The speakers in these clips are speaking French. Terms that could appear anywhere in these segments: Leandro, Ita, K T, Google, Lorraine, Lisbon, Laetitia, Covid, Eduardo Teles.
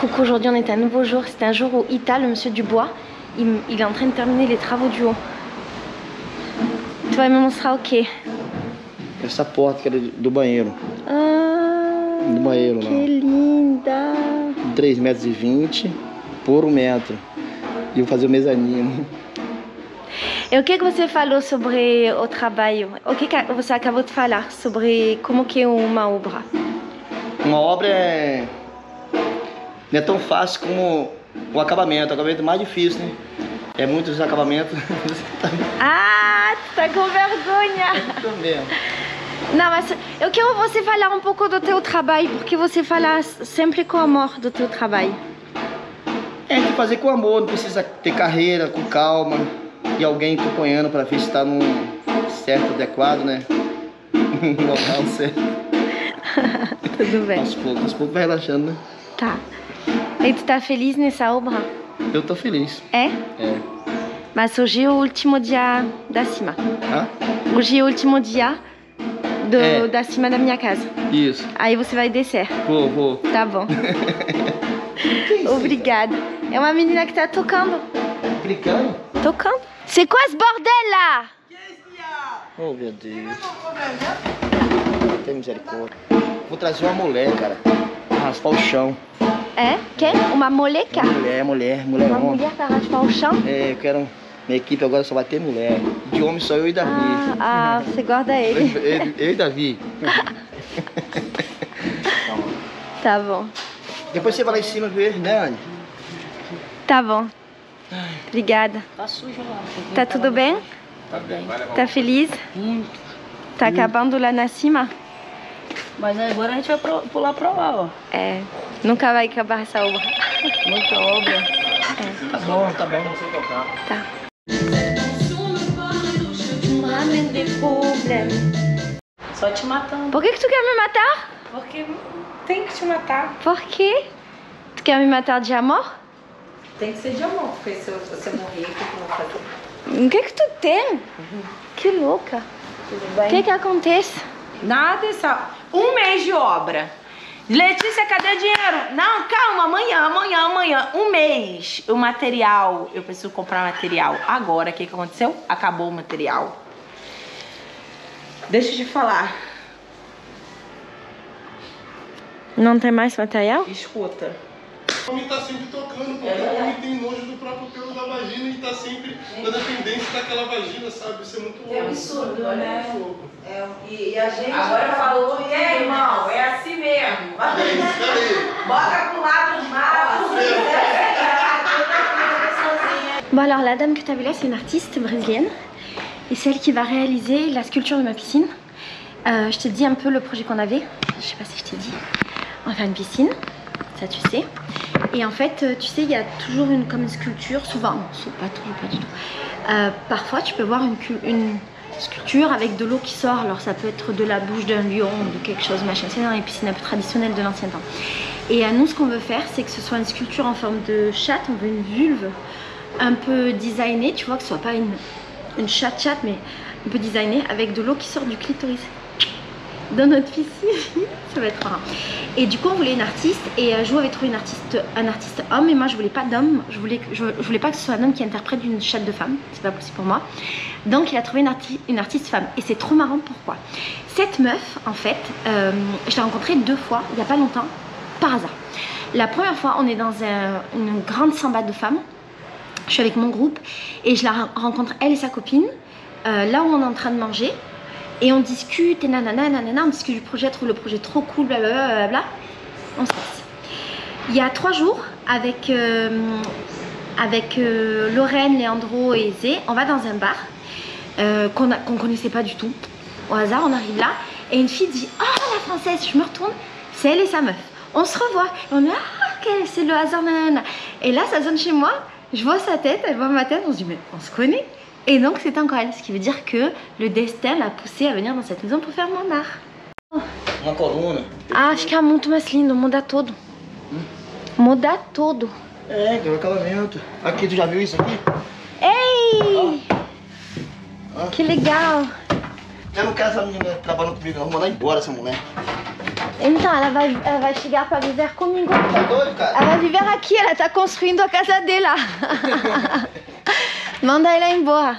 Coucou, aujourd'hui on est à un nouveau jour, c'est un jour où Ita, le monsieur Dubois, il est en train de terminer les travaux du haut. Toi et maman sera ok. Essa porte que é do banheiro. Ah, do banheiro, que lá. Linda! 3,20 m por 1 m. E vou fazer o mezanino. E o que você falou sobre o trabalho? O que você acabou de falar sobre como que é uma obra? Uma obra é... Não é tão fácil como o acabamento é mais difícil, né? É muitos acabamentos. Ah, tu tá com vergonha. Eu mesmo. Não, mas eu quero você falar um pouco do teu trabalho, porque você fala sempre com amor do teu trabalho. É, tem que fazer com amor, não precisa ter carreira, com calma, e alguém acompanhando para ver se está num certo adequado, né? Num local certo. Tudo bem. Aos poucos vai relaxando, né? Tá. E tu tá feliz nessa obra? Eu tô feliz. É? É. Mas hoje é o último dia da cima. Hã? Hoje é o último dia da cima da minha casa. Isso. Aí você vai descer. Vou. Tá bom. Obrigada. É uma menina que tá tocando. Brincando? Tocando. C'est quoi ce bordel là? Qu'est-ce qu'il y a? Oh meu Deus. Tem misericórdia. Vou trazer uma mulher, cara. Raspar o chão. É? Quem? Uma moleca? Mulher. Uma mulher para raspar o chão? É, eu quero... Minha equipe agora só vai ter mulher. De homem só eu e Davi. Ah, você guarda ele. Eu e Davi. Tá bom. Depois você vai lá em cima ver, né, Anne? Tá bom. Obrigada. Tá sujo lá. Tá tudo bem? Tá bem. Tá feliz? Muito. Tá acabando lá na cima? Mas agora a gente vai pular pra lá, ó. É. Nunca vai acabar essa obra. Muita obra. É. Tá bom, tá bom. Tá. Só te matando. Por que tu quer me matar? Porque tem que te matar. Por quê? Tu quer me matar de amor? Tem que ser de amor, porque se você morrer, o que eu vou fazer? O que que tu tem? Que louca. Tudo bem? O que que acontece? Nada, é só 1 mês de obra. Letícia, cadê dinheiro? Não, calma, amanhã. 1 mês. O material, eu preciso comprar material. Agora, o que aconteceu? Acabou o material. Deixa eu te falar. Não tem mais material? Escuta. O homem tá sempre tocando, porque o homem tem nojo do próprio pelo da vagina e tá sempre na dependência daquela vagina, sabe? Isso é muito louco. É absurdo, né? É, e a gente... Agora falou, e aí, irmão? É assim mesmo. Bota pro lado do mal. Bon, alors la dame que tu as vue là, c'est une artiste brésilienne. Et celle qui va réaliser la sculpture de ma piscine. Je t'ai dit un peu le projet qu'on avait. Je sais pas si je t'ai dit. On va faire une piscine. Ça, tu sais. Et en fait, tu sais, il y a toujours comme une sculpture, souvent, non, pas toujours, pas du tout. Parfois, tu peux voir une sculpture avec de l'eau qui sort. Alors, ça peut être de la bouche d'un lion, de quelque chose, machin. C'est dans les piscines un peu traditionnelles de l'ancien temps. Et nous, ce qu'on veut faire, c'est que ce soit une sculpture en forme de chatte. On veut une vulve un peu designée, tu vois, que ce soit pas une chatte, mais un peu designée, avec de l'eau qui sort du clitoris. Dans notre piscine, ça va être rare. Et du coup, on voulait une artiste, et je vous avais trouvé un artiste homme, et moi je voulais pas d'homme, je voulais pas que ce soit un homme qui interprète une chatte de femme, c'est pas possible pour moi. Donc il a trouvé une artiste femme, et c'est trop marrant. Pourquoi? Cette meuf, en fait, je l'ai rencontrée 2 fois, il y a pas longtemps, par hasard. La première fois, on est dans une grande samba de femmes, je suis avec mon groupe, et je la rencontre, elle et sa copine, là où on est en train de manger. Et on discute, et nanana, on discute du projet, je trouve le projet trop cool, blablabla. On se passe. Il y a 3 jours, avec Lorraine, Leandro et Zé, on va dans un bar qu'on connaissait pas du tout. Au hasard, on arrive là, et une fille dit « Oh, la française !» Je me retourne, c'est elle et sa meuf. On se revoit, et on dit « Ah, c'est le hasard, nanana !» Et là, ça sonne chez moi, je vois sa tête, elle voit ma tête, on se dit « Mais on se connaît !» Et donc c'est encore elle, ce qui veut dire que le destin l'a poussée à venir dans cette maison pour faire mon art. Uma coluna. Ah, acho que é muito mais lindo, muda todo. Muda todo. É, tem um acabamento. Aqui, tu já viu isso aqui? Ei! Oh. Oh. Que legal! Eu não quero essa menina trabalhando comigo, eu vou mandar embora essa mulher. Então, ela vai chegar pra viver comigo. Tá doido, cara? Ela vai viver aqui, ela tá construindo a casa dela. Manda ela embora.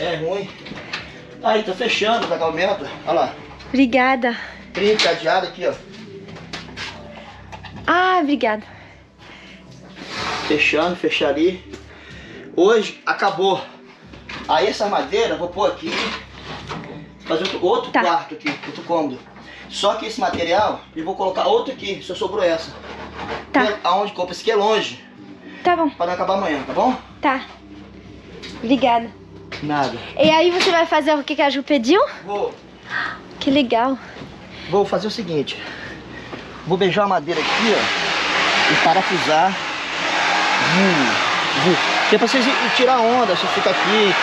É ruim. Aí, tá fechando o casamento. Olha lá. Obrigada. Trinco, cadeado aqui, ó. Ah, obrigada. Fechando, fechar ali. Hoje acabou. Aí essa madeira eu vou pôr aqui. Fazer outro quarto aqui, outro cômodo. Só que esse material, eu vou colocar outro aqui, só sobrou essa. Tá. E aonde compra esse aqui é longe. Tá bom. Pra não acabar amanhã, tá bom? Tá. Obrigada. Nada. E aí você vai fazer o que a Ju pediu? Vou. Que legal. Vou fazer o seguinte. Vou beijar a madeira aqui, ó. E parafusar. Que é pra vocês tirar onda, se fica aqui.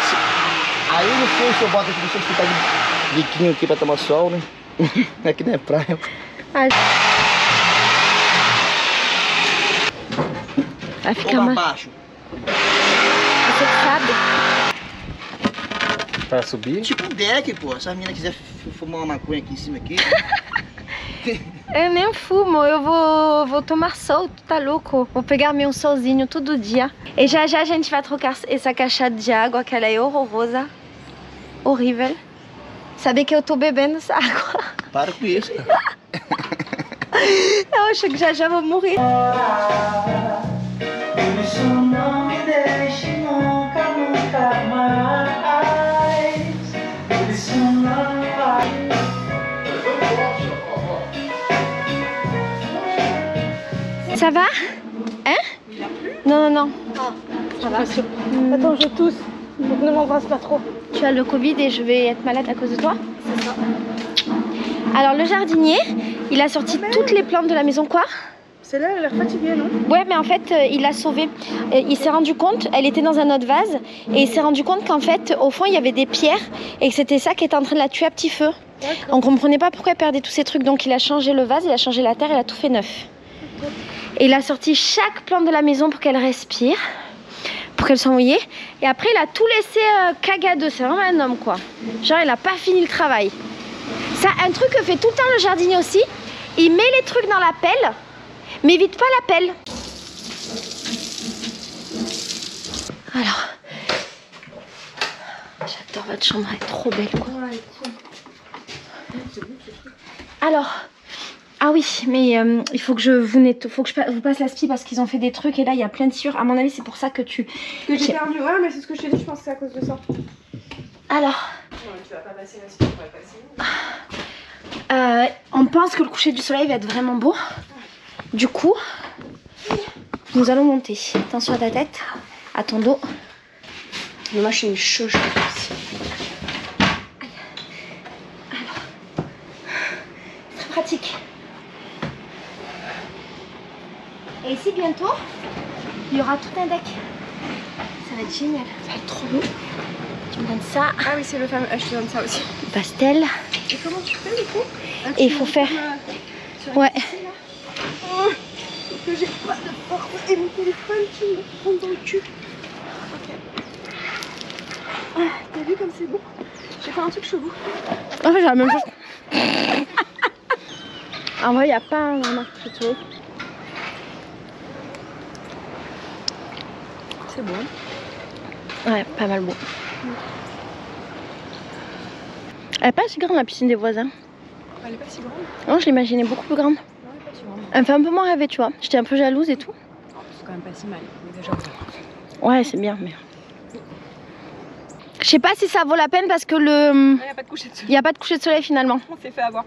Aí no fim se eu boto aqui, vocês ficam de biquinho aqui pra tomar sol, né? Aqui não é praia. Ai. Vai ficar mais baixo. Você sabe? Pra subir? Tipo um deck, pô. Se a menina quiser fumar uma maconha aqui em cima aqui. Eu nem fumo, eu vou tomar sol, tu tá louco? Vou pegar meu solzinho todo dia. E já já a gente vai trocar essa caixa de água, que ela é horrorosa. Horrível. Sabe que eu tô bebendo essa água. Para com isso. Eu acho que já já vou morrer. Por isso não me deixe nunca, nunca mais. Por isso não vai. Ça va? Hein? Non, non, non. Ah, ça va. Attends, je tousse. Donc ne m'embrasse pas trop. Tu as le Covid et je vais être malade à cause de toi. C'est ça. Alors le jardinier, il a sorti toutes les plantes de la maison, quoi. Celle-là, elle a l'air fatiguée, non? Ouais, mais en fait, il l'a sauvée. Il s'est rendu compte, elle était dans un autre vase, et il s'est rendu compte qu'en fait, au fond, il y avait des pierres, et que c'était ça qui était en train de la tuer à petit feu. On comprenait pas pourquoi elle perdait tous ces trucs, donc il a changé le vase, il a changé la terre, il a tout fait neuf. Et il a sorti chaque plante de la maison pour qu'elle respire. Pour qu'elle soit mouillée. Et après il a tout laissé cagadeux. C'est vraiment un homme, quoi. Genre il a pas fini le travail. Ça, un truc que fait tout le temps le jardinier aussi. Il met les trucs dans la pelle, mais évite pas la pelle. Alors j'adore votre chambre, elle est trop belle, quoi. Alors ah oui, mais il faut que je vous passe l'aspi parce qu'ils ont fait des trucs et là il y a plein de sur. À mon avis, c'est pour ça que tu. Que j'ai perdu, ouais, mais c'est ce que je te dis, je pense que c'est à cause de ça. Alors. Non, mais tu vas pas passer l'aspi, tu vas passer. On pense que le coucher du soleil va être vraiment beau. Du coup, nous allons monter. Attention à ta tête, à ton dos. Mais moi, je suis une chouche. Alors. Très pratique. Et ici bientôt, il y aura tout un deck. Ça va être génial. Ça va être trop beau. Tu me donnes ça. Ah oui, c'est le fameux. Je te donne ça aussi. Pastel. Et comment tu fais du coup? Et il faut faire... Ouais. Ici, oh, que j'ai pas de porte et mon téléphone qui me prend dans le cul. Ok. Ah, t'as vu comme c'est bon? J'ai fait un truc chelou. En fait, j'ai la même chose. En vrai, il n'y a pas un remarque plutôt. C'est bon. Ouais, pas mal bon. Elle est pas si grande la piscine des voisins. Elle est pas si grande? Non, je l'imaginais beaucoup plus grande. Non, elle est pas si grande. Elle me fait un peu moins rêver, tu vois. J'étais un peu jalouse et tout. C'est quand même pas si mal. Déjà, ouais, c'est bien, mais... Je sais pas si ça vaut la peine parce que le... Il n'y a pas de coucher de soleil. Il n'y a pas de coucher de soleil finalement. On s'est fait avoir.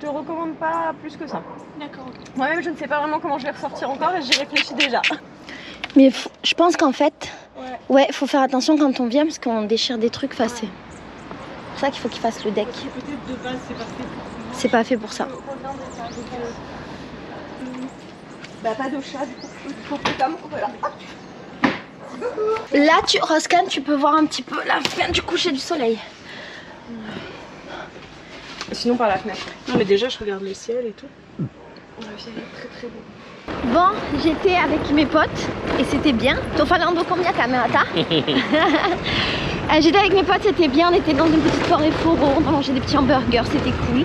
Je te recommande pas plus que ça. D'accord. Moi-même, je ne sais pas vraiment comment je vais ressortir encore et j'y réfléchis déjà. Mais je pense qu'en fait, ouais, faut faire attention quand on vient parce qu'on déchire des trucs. Enfin, c'est pour ça qu'il faut qu'ils fassent le deck. Peut-être de base, c'est pas fait pour ça. Bah, pas de chat, du coup, voilà. Là, Roscan, tu peux voir un petit peu la fin du coucher du soleil. Sinon par la fenêtre. Non mais déjà je regarde le ciel et tout. On va virer très très beau. Bon, j'étais avec mes potes et c'était bien. Tô falando com minha camerata. J'étais avec mes potes, c'était bien, on était dans une petite forêt fourreau, on mangeait des petits hamburgers, c'était cool.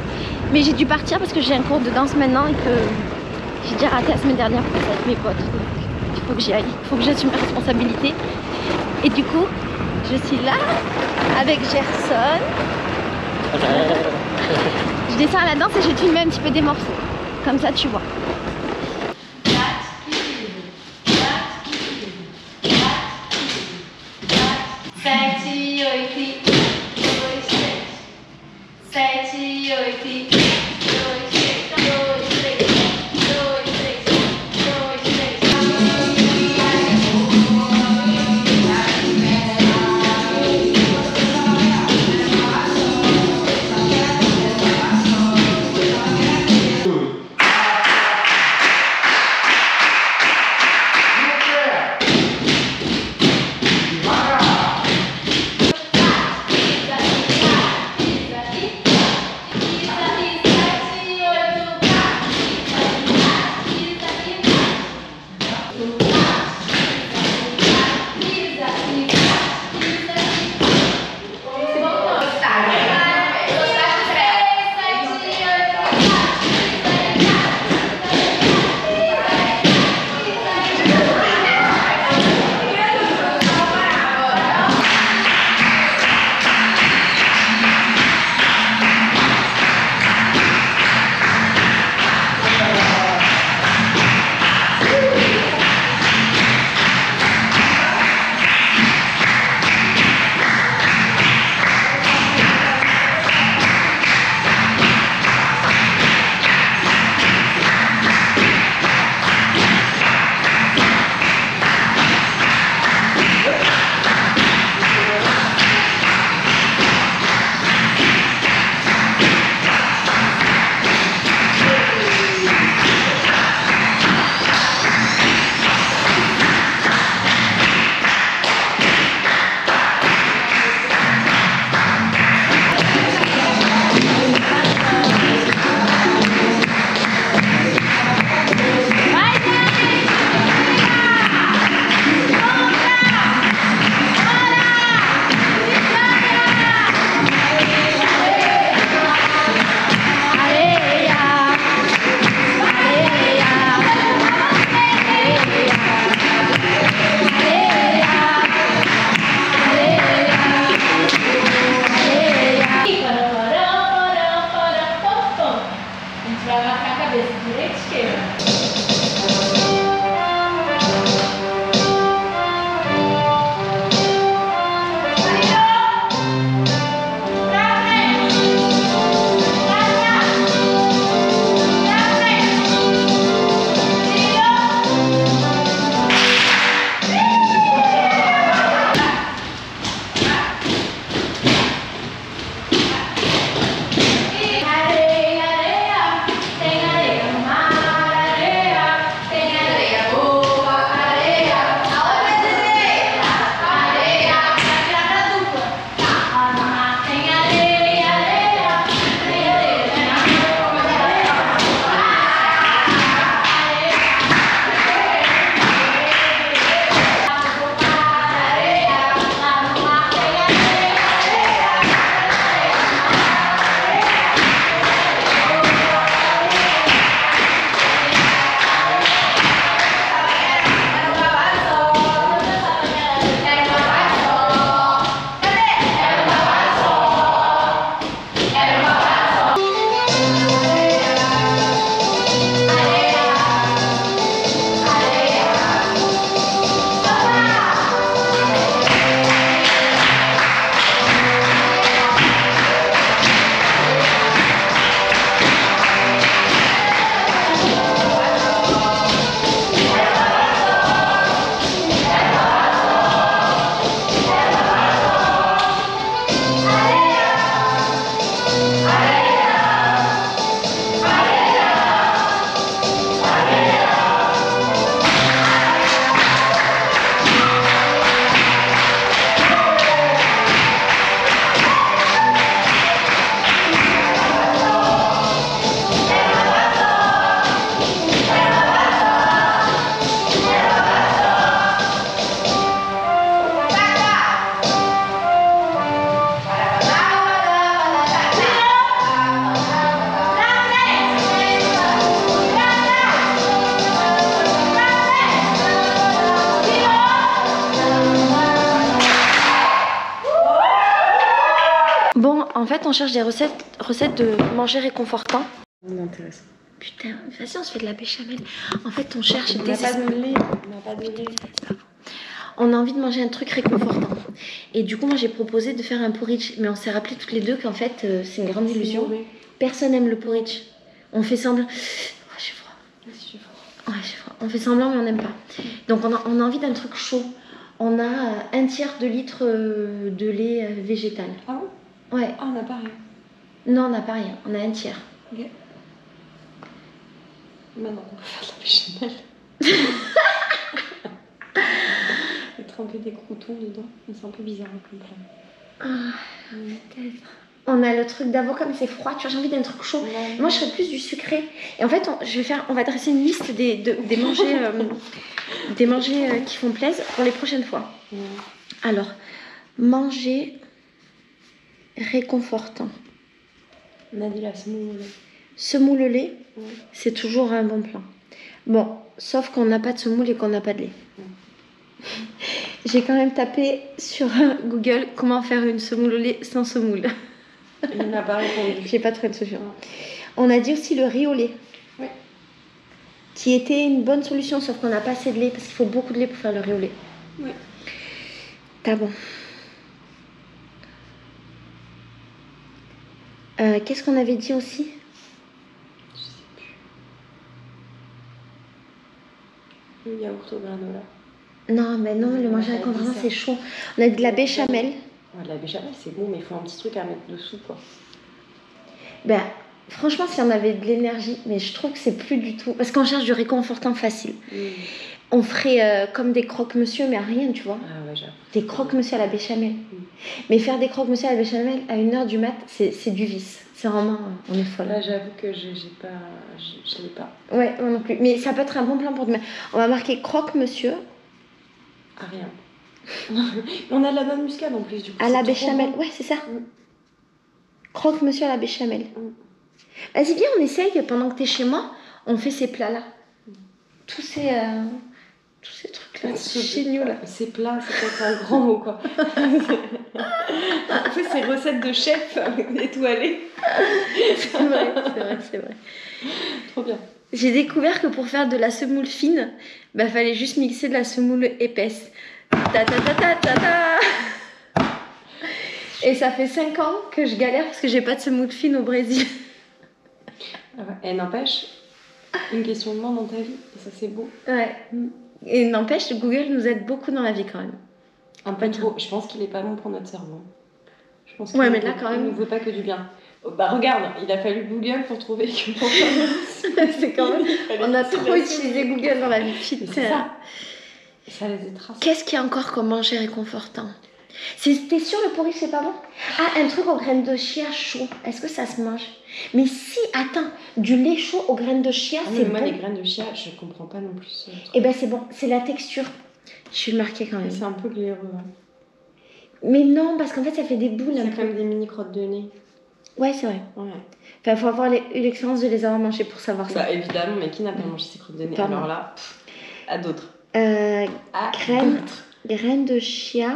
Mais j'ai dû partir parce que j'ai un cours de danse maintenant et que j'ai déjà raté la semaine dernière pour ça avec mes potes. Donc il faut que j'y aille, il faut que j'assume mes responsabilités. Et du coup, je suis là avec Gerson. Je descends à la danse et je filme un petit peu des morceaux. Comme ça tu vois. fait, on cherche des recettes de manger réconfortant. Ça m'intéresse. Putain, vas-y, on se fait de la béchamel. En fait, on cherche des... On n'a pas de lait. On a envie de manger un truc réconfortant. Et du coup, moi, j'ai proposé de faire un porridge. Mais on s'est rappelé toutes les deux qu'en fait, c'est une grande illusion. Mauvais. Personne n'aime le porridge. On fait semblant... Oh, j'ai froid. Ouais, j'ai froid. On fait semblant, mais on n'aime pas. Donc, on a envie d'un truc chaud. On a un tiers de litre de lait végétal. Ah bon? Ouais. Ah, on n'a pas rien. Non, on n'a pas rien. On a un tiers. Ok. Maintenant, on va faire de la béchamel. Et tremper des croutons dedans. C'est un peu bizarre à comprendre. Ah, peut-être. On a le truc d'avocat, mais c'est froid. Tu vois, j'ai envie d'un truc chaud. Ouais. Moi, je serais plus du sucré. Et en fait, on va dresser une liste des mangers, qui font plaisir pour les prochaines fois. Ouais. Alors, manger réconfortant. On a dit la semoule au lait. Semoule au lait, ouais. C'est toujours un bon plan. Bon, sauf qu'on n'a pas de semoule et qu'on n'a pas de lait. Ouais. J'ai quand même tapé sur Google comment faire une semoule au lait sans semoule. Il n'a pas répondu. J'ai pas trouvé de solution. On a dit aussi le riz au lait. Oui. Qui était une bonne solution, sauf qu'on n'a pas assez de lait parce qu'il faut beaucoup de lait pour faire le riz au lait. Oui. T'as bon. Qu'est-ce qu'on avait dit aussi ? Je sais plus. Le yaourt au granola. Non, mais non, le manger réconfortant c'est chaud. On a de la béchamel. Ouais, de la béchamel c'est bon, mais il faut un petit truc à mettre dessous quoi. Ben, franchement, si on avait de l'énergie, mais je trouve que c'est plus du tout. Parce qu'on cherche du réconfortant facile. Mmh. On ferait comme des croque-monsieur, mais à rien, tu vois. Ah ouais, j'avoue. Des croque-monsieur à la béchamel. Mmh. Mais faire des croque-monsieur à la béchamel à 1h du mat, c'est du vice. C'est vraiment. On est folle. Là, j'avoue que je l'ai pas. Ouais, moi non plus. Mais ça peut être un bon plan pour demain. On va marquer croque-monsieur. Ah, rien. On a de la noix de muscade en plus du coup. À la béchamel, bon. Ouais c'est ça. Mm. Croque monsieur à la béchamel. Mm. Vas-y viens on essaye pendant que t'es chez moi, on fait ces plats là. Mm. Tous ces trucs là, c'est génial là. Ces plats c'est peut-être un grand mot quoi. En fait ces recettes de chef étoilées. C'est vrai. Trop bien. J'ai découvert que pour faire de la semoule fine, bah fallait juste mixer de la semoule épaisse. Ta ta ta ta ta ta. Et ça fait 5 ans que je galère parce que j'ai pas de semoule fine au Brésil. Et n'empêche, une question de moins dans ta vie, et ça c'est beau. Ouais. Et n'empêche, Google nous aide beaucoup dans la vie quand même. Un peu trop. Je pense qu'il est pas bon pour notre cerveau. Je pense ouais, mais là quand même, il ne veut pas que du bien. Bah regarde, il a fallu Google pour trouver que... C'est quand même... On a trop utilisé Google dans la vie. C'est ça. Ça les étrasse. Qu'est-ce qu'il y a encore comme manger réconfortant? T'es sûr le porridge c'est pas bon? Ah, un truc aux graines de chia chaud. Est-ce que ça se mange? Mais si, attends, du lait chaud aux graines de chia, ah, c'est bon. Moi, les graines de chia, je comprends pas non plus. Eh ben c'est bon, c'est la texture. Je vais le marquer quand même. C'est un peu glaireux. Hein. Mais non, parce qu'en fait, ça fait des boules. C'est comme des mini crottes de nez. Ouais, c'est vrai. Ouais. Enfin, faut avoir l'expérience de les avoir mangés pour savoir ça. Bah, évidemment, mais qui n'a pas mangé ses crottes de nez? Pardon. Alors là, pff, à d'autres. Graines de chia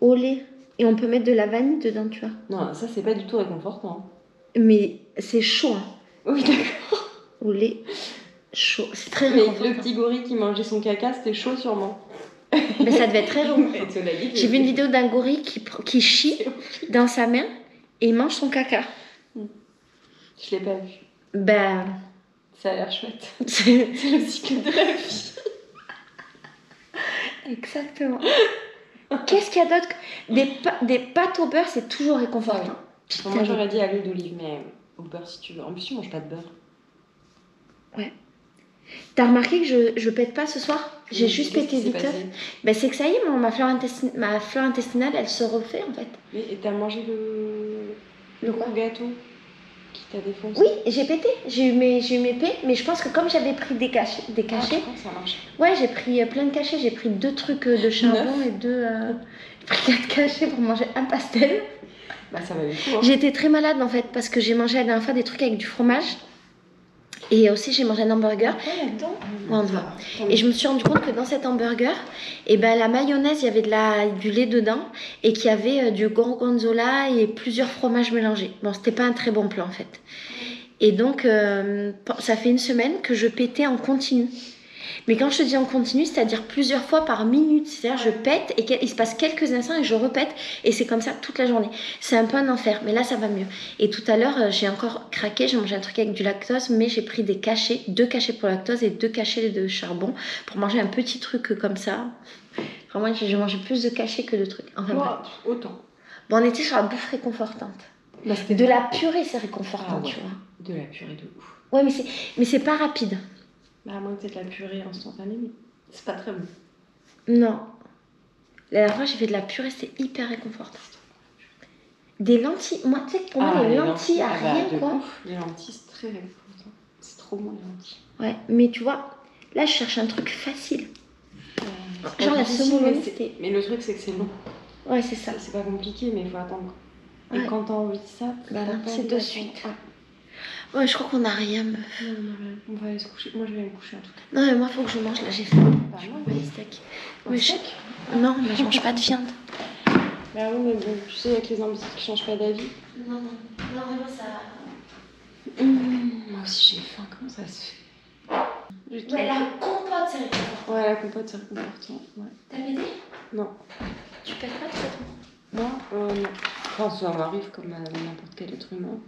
au lait. Et on peut mettre de la vanille dedans, tu vois. Non, ça, c'est pas du tout réconfortant. Mais c'est chaud. Hein. Oui, d'accord. Au lait chaud. C'est très réconfortant. Mais le petit gorille qui mangeait son caca, c'était chaud sûrement. Mais ça devait être très long. J'ai vu une vidéo d'un gorille qui chie dans sa main. Et il mange son caca. Je l'ai pas vu. Ben... Ça a l'air chouette. C'est le cycle de la vie. Exactement. Qu'est-ce qu'il y a d'autre? Des pâtes au beurre, c'est toujours réconfortant. Ouais. Moi, j'aurais dit à l'huile d'olive, mais au beurre si tu veux. En plus, tu manges pas de beurre. Ouais. T'as remarqué que je pète pas ce soir? J'ai juste pété vite. Ben, c'est que ça y est, ma flore intestinale, elle se refait en fait. Oui, et t'as mangé le gros gâteau qui t'a défoncé? Oui, j'ai pété. J'ai eu mes pets, mais je pense que comme j'avais pris des cachets. Ah, ça marche. Ouais, j'ai pris plein de cachets. J'ai pris 2 trucs de charbon et 2. J'ai pris 4 cachets pour manger un pastel. Bah, ça valait le coup. Hein. J'étais très malade en fait parce que j'ai mangé la dernière fois des trucs avec du fromage. Et aussi j'ai mangé un hamburger. Et je me suis rendu compte que dans cet hamburger, eh ben, la mayonnaise, il y avait du lait dedans et qu'il y avait du gorgonzola et plusieurs fromages mélangés. Bon, c'était pas un très bon plan en fait. Et donc ça fait une semaine que je pétais en continu. Mais quand je te dis en continu, c'est-à-dire plusieurs fois par minute. C'est-à-dire je pète et il se passe quelques instants et je repète. Et c'est comme ça toute la journée. C'est un peu un enfer, mais là ça va mieux. Et tout à l'heure, j'ai encore craqué. J'ai mangé un truc avec du lactose, mais j'ai pris des cachets. 2 cachets pour lactose et 2 cachets de charbon pour manger un petit truc comme ça. Vraiment, j'ai mangé plus de cachets que de trucs. Enfin, wow, autant. Bon, on était sur la bouffe réconfortante. Bah, de la purée, c'est réconfortant, tu vois. De la purée de ouf. Ouais, mais c'est pas rapide. Bah, à moins que c'est de la purée instantanée, mais c'est pas très bon. Non. La dernière fois, j'ai fait de la purée, c'était hyper réconfortant. Des lentilles. Moi, tu sais que pour moi, les lentilles à rien, quoi. Les lentilles, c'est très réconfortant. C'est trop bon, les lentilles. Ouais, mais tu vois, là, je cherche un truc facile. Genre la semoule. Mais le truc, c'est que c'est long. Ouais, c'est ça. C'est pas compliqué, mais il faut attendre. Ouais. Et quand t'as envie de ça, bah, c'est de suite. Ah. Ouais, je crois qu'on n'a rien, meuf. Non, non, on va aller se coucher. Moi, je vais aller me coucher en tout cas. Non, mais moi, faut que je mange. Là, j'ai faim. Bah, je mange des steaks. Mais steak non, mais je mange pas de viande. Bah, oui, mais bon, tu sais, avec les imbéciles qui changent pas d'avis. Non, non, non, vraiment, ça. Moi aussi, j'ai faim. Comment ça se fait? Mais la compote, c'est réconfortant. Ouais, la compote, c'est réconfortant. Ouais. T'avais dit? Non. Tu pètes pas de traitement? Non, non. Enfin, ça arrive comme à n'importe quel être humain.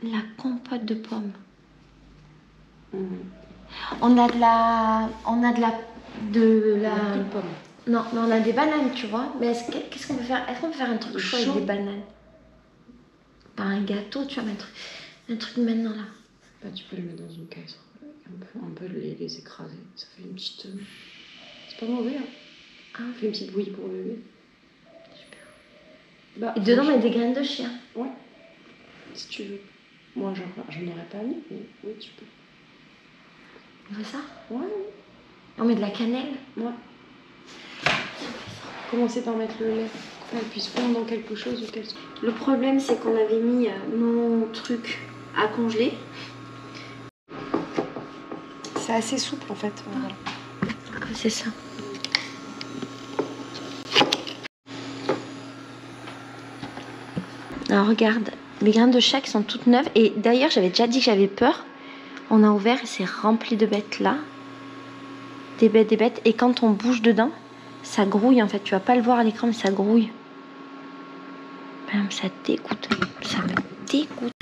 La compote de pommes. Mmh. On a de la pomme. Non, mais on a des bananes, tu vois. Mais qu'est-ce qu'on peut faire? Est-ce qu'on peut faire un truc chaud avec des bananes? Pas un gâteau, tu vois, mais un truc maintenant là. Bah, tu peux le mettre dans une caisse. On peut les écraser. Ça fait une petite. C'est pas mauvais, hein. Ah. Ça fait une petite bouillie pour le bébé. Super. Bah, et dedans, on met des graines de chien. Ouais. Si tu veux. Moi, je n'aurais pas mis, mais oui, tu peux. On fait ça? Ouais. On met de la cannelle? Ouais. Commencez par mettre le lait, qu'elle puisse fondre dans quelque chose ou quelque chose. Le problème, c'est qu'on avait mis mon truc à congeler. C'est assez souple, en fait. Voilà. Ah, c'est ça. Alors, regarde. Les graines de chat qui sont toutes neuves. Et d'ailleurs, j'avais déjà dit que j'avais peur. On a ouvert et c'est rempli de bêtes là. Des bêtes. Et quand on bouge dedans, ça grouille en fait. Tu vas pas le voir à l'écran, mais ça grouille. Ça dégoûte. Ça me dégoûte.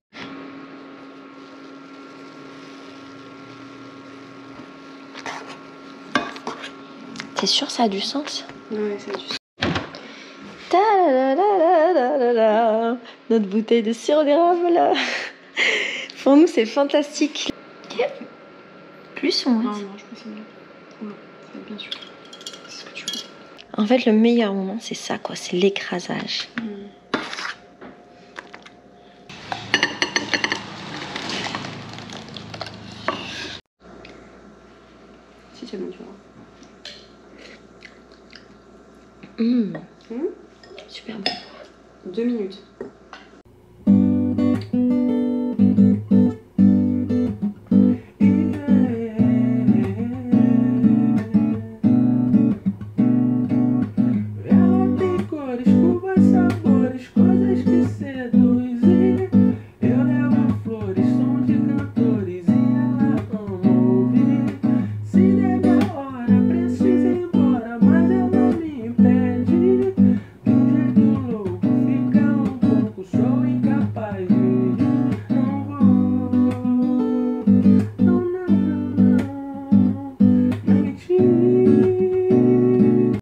T'es sûr, ça a du sens? Ouais, ça a du sens. Ta la la la la la la. Notre bouteille de sirop d'érable là. Pour nous c'est fantastique. Plus ou moins? Non, je préfère mieux. C'est bien sûr. C'est ce que tu veux. En fait le meilleur moment c'est ça quoi, c'est l'écrasage. Si c'est bon tu vois. Super bon. 2 minutes.